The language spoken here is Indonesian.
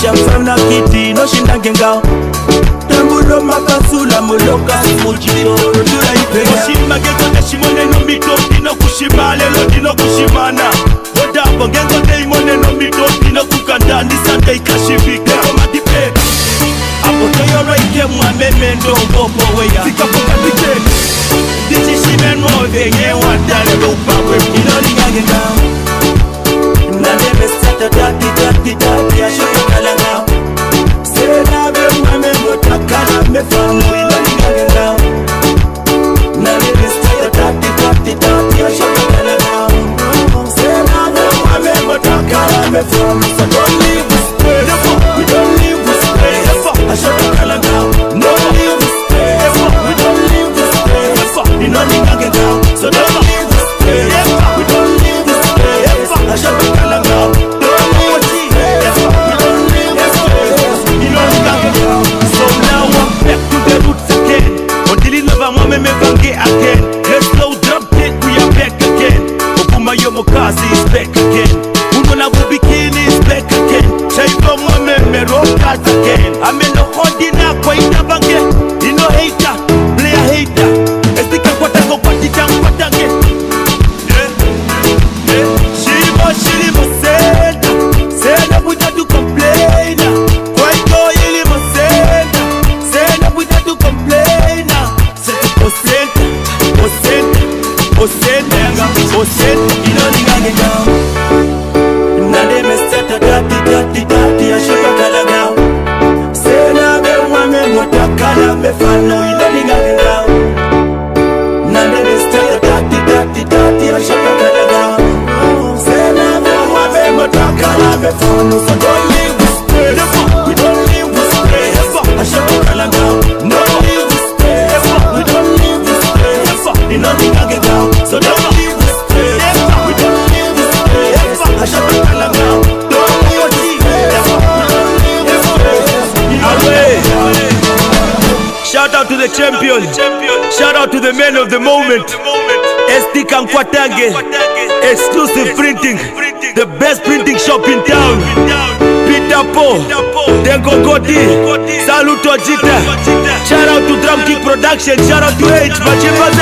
Shamsana kiti no shindange ngaho Tambulo makasula muloka simujiro Ndura ipega Mushimage kote shimone no mito Dino kushimale lo dino kushimana Oda bongengo te imone no mito Dino kukanda nisante ikashivika Koma dipeka Apotoyo roike mwameme ndo mbopo weya Sika puka dike Dichishime mwove nye wadale Upawe Inoningange ngaho Nanebe sato dati dati dati asho the champion. Shout out to the men of the moment. SD Kankwatange, exclusive printing, the best printing shop in town. Peter Po, Dengo Godi, Saluto Jita. Shout out to Drum Kick Production. Shout out to H.